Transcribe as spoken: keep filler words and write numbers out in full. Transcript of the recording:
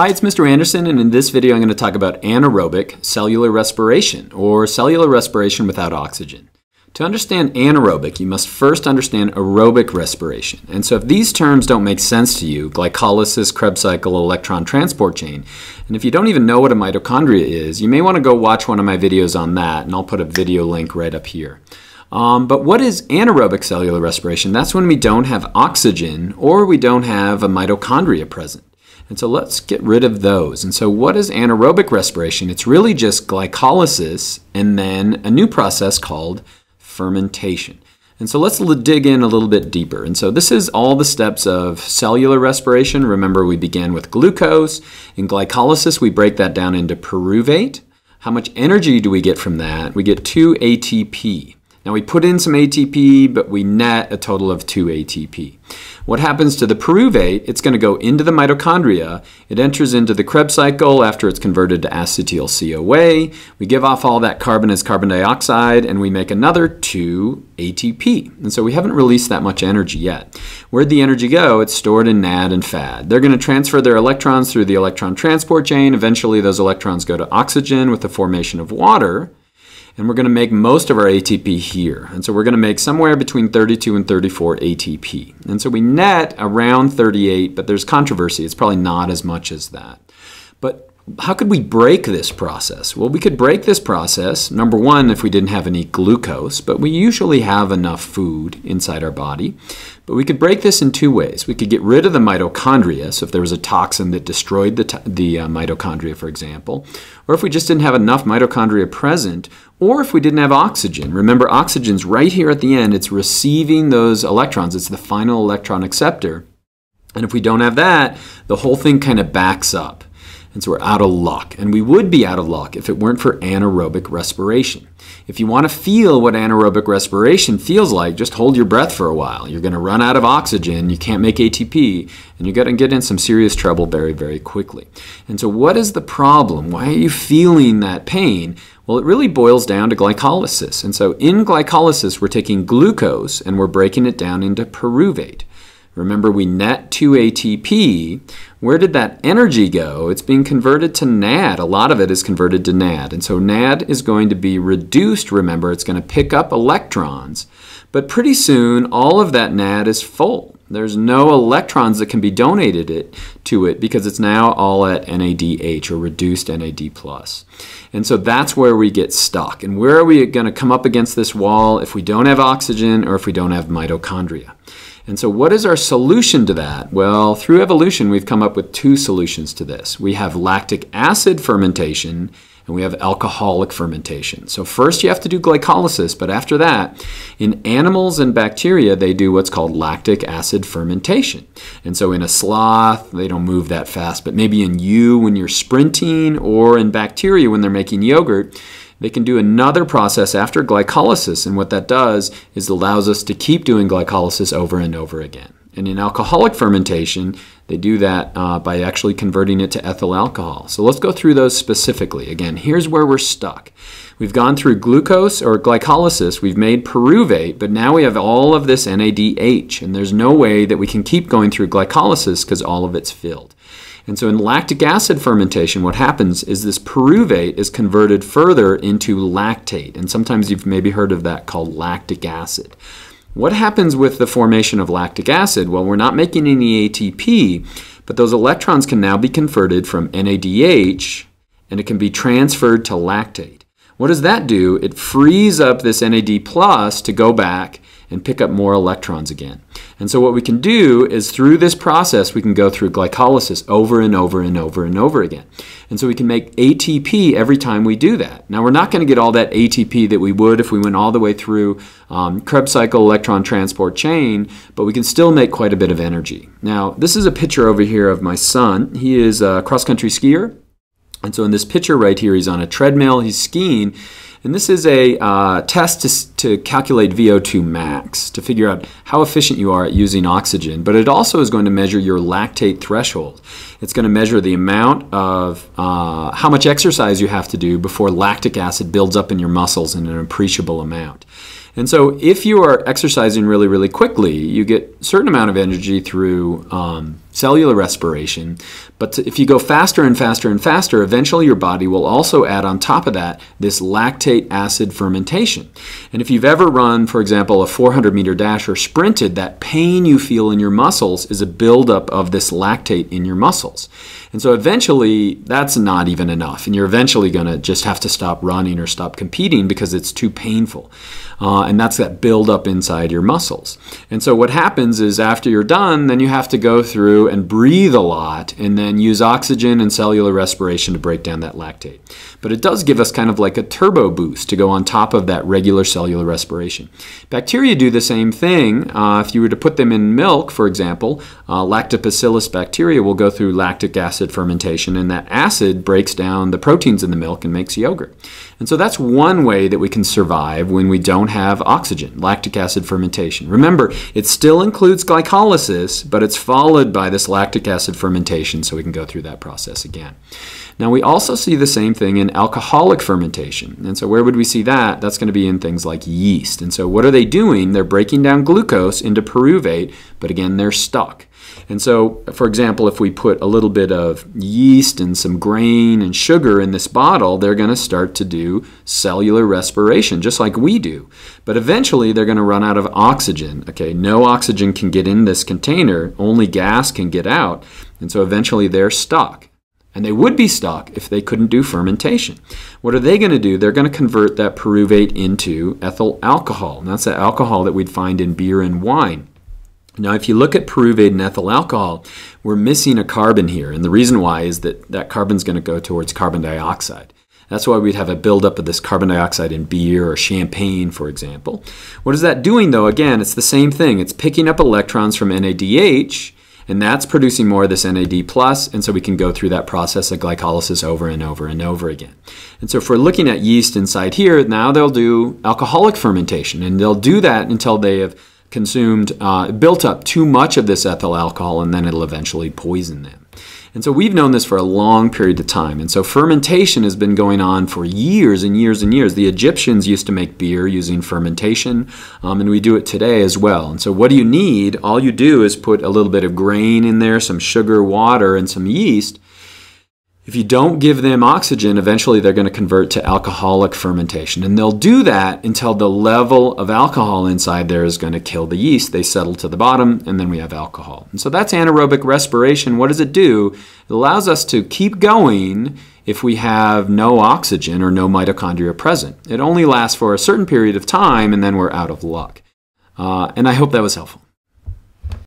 Hi, it's Mister Anderson, and in this video I'm going to talk about anaerobic cellular respiration, or cellular respiration without oxygen. To understand anaerobic, you must first understand aerobic respiration. And so if these terms don't make sense to you, glycolysis, Krebs cycle, electron transport chain, and if you don't even know what a mitochondria is, you may want to go watch one of my videos on that, and I'll put a video link right up here. Um, but what is anaerobic cellular respiration? That's when we don't have oxygen or we don't have a mitochondria present. And so let's get rid of those. And so what is anaerobic respiration? It's really just glycolysis and then a new process called fermentation. And so let's dig in a little bit deeper. And so this is all the steps of cellular respiration. Remember, we began with glucose. In glycolysis, we break that down into pyruvate. How much energy do we get from that? We get two A T P. Now we put in some A T P, but we net a total of two A T P. What happens to the pyruvate? It's going to go into the mitochondria. It enters into the Krebs cycle after it's converted to acetyl C O A. We give off all that carbon as carbon dioxide, and we make another two A T P. And so we haven't released that much energy yet. Where'd the energy go? It's stored in N A D and F A D. They're going to transfer their electrons through the electron transport chain. Eventually, those electrons go to oxygen with the formation of water. And we're going to make most of our A T P here. And so we're going to make somewhere between thirty-two and thirty-four A T P. And so we net around thirty-eight, but there's controversy. It's probably not as much as that. But how could we break this process? Well, we could break this process, number one, if we didn't have any glucose, but we usually have enough food inside our body. But we could break this in two ways. We could get rid of the mitochondria, so if there was a toxin that destroyed the, the uh, mitochondria, for example, or if we just didn't have enough mitochondria present, or if we didn't have oxygen. Remember, oxygen's right here at the end. It's receiving those electrons. It's the final electron acceptor. And if we don't have that, the whole thing kind of backs up. And so we're out of luck. And we would be out of luck if it weren't for anaerobic respiration. If you want to feel what anaerobic respiration feels like, just hold your breath for a while. You're going to run out of oxygen, you can't make A T P, and you're going to get in some serious trouble very, very quickly. And so what is the problem? Why are you feeling that pain? Well, it really boils down to glycolysis. And so in glycolysis, we're taking glucose and we're breaking it down into pyruvate. Remember, we net two A T P. Where did that energy go? It's being converted to N A D. A lot of it is converted to N A D. And so N A D is going to be reduced. Remember, it's going to pick up electrons. But pretty soon, all of that N A D is full. There's no electrons that can be donated it, to it because it's now all at N A D H, or reduced N A D plus. And so that's where we get stuck. And where are we going to come up against this wall if we don't have oxygen or if we don't have mitochondria? And so what is our solution to that? Well, through evolution, we've come up with two solutions to this. We have lactic acid fermentation, and we have alcoholic fermentation. So first you have to do glycolysis, but after that, in animals and bacteria, they do what's called lactic acid fermentation. And so in a sloth, they don't move that fast, but maybe in you when you're sprinting, or in bacteria when they're making yogurt, they can do another process after glycolysis, and what that does is allows us to keep doing glycolysis over and over again. And in alcoholic fermentation, they do that uh, by actually converting it to ethyl alcohol. So let's go through those specifically. Again, here's where we're stuck. We've gone through glucose or glycolysis, we've made pyruvate, but now we have all of this N A D H, and there's no way that we can keep going through glycolysis because all of it's filled. And so in lactic acid fermentation, what happens is this pyruvate is converted further into lactate, and sometimes you've maybe heard of that called lactic acid. What happens with the formation of lactic acid? Well, we're not making any A T P, but those electrons can now be converted from N A D H, and it can be transferred to lactate. What does that do? It frees up this N A D plus to go back and pick up more electrons again. And so what we can do is through this process, we can go through glycolysis over and over and over and over again. And so we can make A T P every time we do that. Now, we're not going to get all that A T P that we would if we went all the way through um, Krebs cycle, electron transport chain, but we can still make quite a bit of energy. Now, this is a picture over here of my son. He is a cross-country skier. And so in this picture right here, he's on a treadmill, he's skiing. And this is a uh, test to, to calculate V O two max, to figure out how efficient you are at using oxygen. But it also is going to measure your lactate threshold. It's going to measure the amount of uh, how much exercise you have to do before lactic acid builds up in your muscles in an appreciable amount. And so if you are exercising really, really quickly, you get a certain amount of energy through um, cellular respiration. But if you go faster and faster and faster, eventually your body will also add on top of that this lactic acid fermentation. And if you've ever run, for example, a four hundred meter dash or sprinted, that pain you feel in your muscles is a buildup of this lactate in your muscles. And so eventually, that's not even enough. And you're eventually going to just have to stop running or stop competing because it's too painful. Uh, and that's that buildup inside your muscles. And so what happens is after you're done, then you have to go through and breathe a lot and then use oxygen and cellular respiration to break down that lactate. But it does give us kind of like a turbo boost to go on top of that regular cellular respiration. Bacteria do the same thing. Uh, if you were to put them in milk, for example, uh, lactobacillus bacteria will go through lactic acid fermentation, and that acid breaks down the proteins in the milk and makes yogurt. And so that's one way that we can survive when we don't have oxygen, lactic acid fermentation. Remember, it still includes glycolysis, but it's followed by this lactic acid fermentation, so we can go through that process again. Now, we also see the same thing in alcoholic fermentation. And so where would we see that? That's going to be in things like yeast. And so what are they doing? They're breaking down glucose into pyruvate, but again, they're stuck. And so, for example, if we put a little bit of yeast and some grain and sugar in this bottle, they're going to start to do cellular respiration, just like we do. But eventually, they're going to run out of oxygen. Okay, no oxygen can get in this container. Only gas can get out. And so eventually, they're stuck. And they would be stuck if they couldn't do fermentation. What are they going to do? They're going to convert that pyruvate into ethyl alcohol. And that's the alcohol that we'd find in beer and wine. Now, if you look at pyruvate and ethyl alcohol, we're missing a carbon here. And the reason why is that that carbon's going to go towards carbon dioxide. That's why we'd have a buildup of this carbon dioxide in beer or champagne, for example. What is that doing, though? Again, it's the same thing. It's picking up electrons from N A D H, and that's producing more of this N A D plus, and so we can go through that process of glycolysis over and over and over again. And so if we're looking at yeast inside here, now they'll do alcoholic fermentation, and they'll do that until they have consumed, uh, built up too much of this ethyl alcohol, and then it'll eventually poison them. And so we've known this for a long period of time. And so fermentation has been going on for years and years and years. The Egyptians used to make beer using fermentation, um, and we do it today as well. And so what do you need? All you do is put a little bit of grain in there, some sugar, water, and some yeast. If you don't give them oxygen, eventually they're going to convert to alcoholic fermentation. And they'll do that until the level of alcohol inside there is going to kill the yeast. They settle to the bottom, and then we have alcohol. And so that's anaerobic respiration. What does it do? It allows us to keep going if we have no oxygen or no mitochondria present. It only lasts for a certain period of time, and then we're out of luck. Uh, and I hope that was helpful.